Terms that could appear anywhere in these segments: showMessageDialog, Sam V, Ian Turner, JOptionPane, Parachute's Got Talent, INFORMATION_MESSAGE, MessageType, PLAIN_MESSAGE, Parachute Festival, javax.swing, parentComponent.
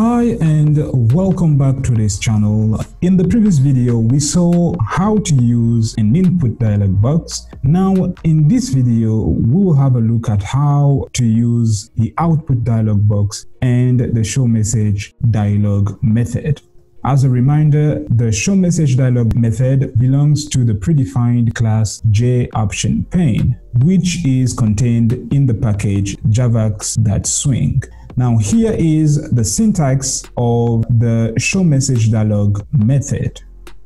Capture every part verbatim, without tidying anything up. Hi and welcome back to this channel. In the previous video we saw how to use an input dialog box. Now in this video we will have a look at how to use the output dialog box and the show message dialog method. As a reminder, the showMessageDialog method belongs to the predefined class JOptionPane, which is contained in the package javax.swing. Now here is the syntax of the showMessageDialog method.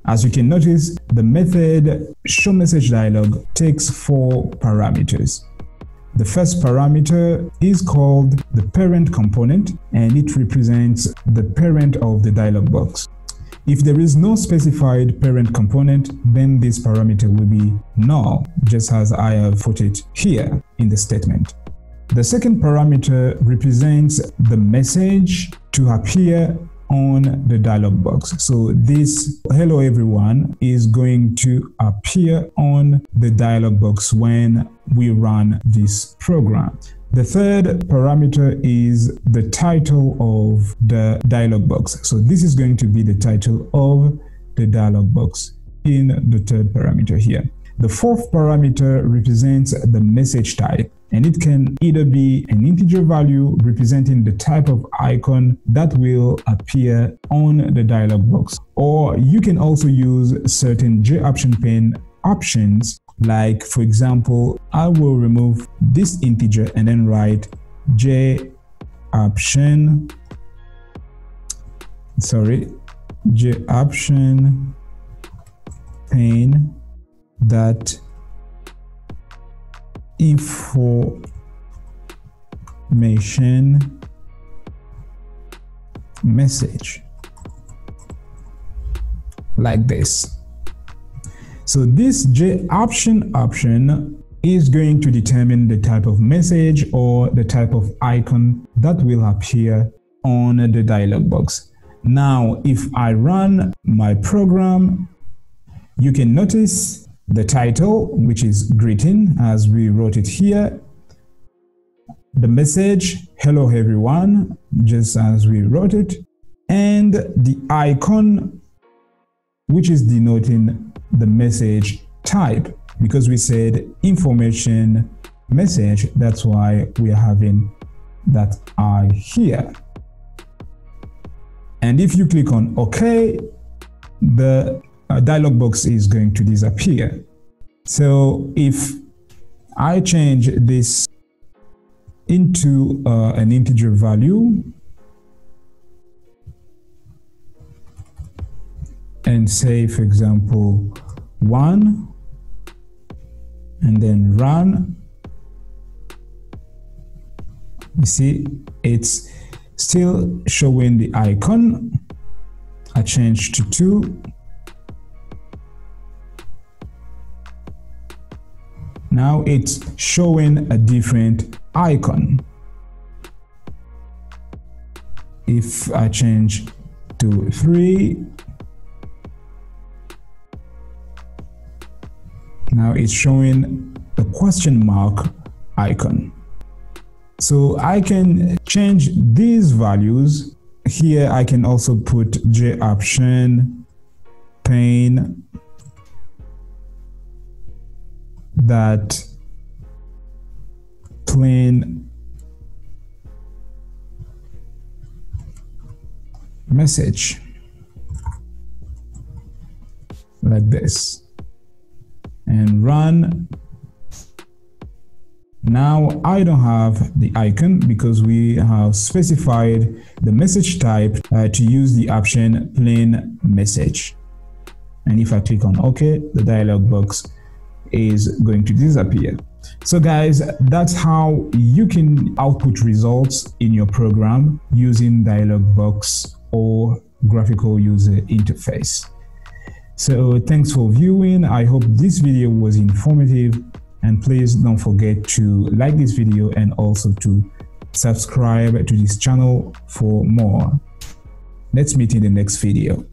As you can notice, the method showMessageDialog takes four parameters. The first parameter is called the parent component, and it represents the parent of the dialog box. If there is no specified parent component, then this parameter will be null, just as I have put it here in the statement. The second parameter represents the message to appear on the dialog box. So this hello everyone is going to appear on the dialog box when we run this program. The third parameter is the title of the dialog box. So this is going to be the title of the dialog box in the third parameter here. The fourth parameter represents the message type, and it can either be an integer value representing the type of icon that will appear on the dialog box, or you can also use certain JOptionPane options, like for example, I will remove this integer and then write JOption, sorry, JOptionPane that information message, like this. So this JOption option is going to determine the type of message or the type of icon that will appear on the dialog box. Now if I run my program, you can notice the title, which is greeting as we wrote it here, the message hello everyone, just as we wrote it, and the icon, which is denoting the message type, because we said information message, that's why we are having that I here. And if you click on OK, the Uh, dialog box is going to disappear. So if I change this into uh, an integer value and say, for example, one, and then run, you see it's still showing the icon. I change to two. Now it's showing a different icon. If I change to three, now it's showing the question mark icon. So I can change these values. Here I can also put JOptionPane that plain message, like this, and run. Now I don't have the icon because we have specified the message type uh, to use the option plain message. And if I click on OK, the dialog box is going to disappear. So guys, that's how you can output results in your program using dialog box or graphical user interface. So thanks for viewing. I hope this video was informative, and please don't forget to like this video and also to subscribe to this channel for more. Let's meet in the next video.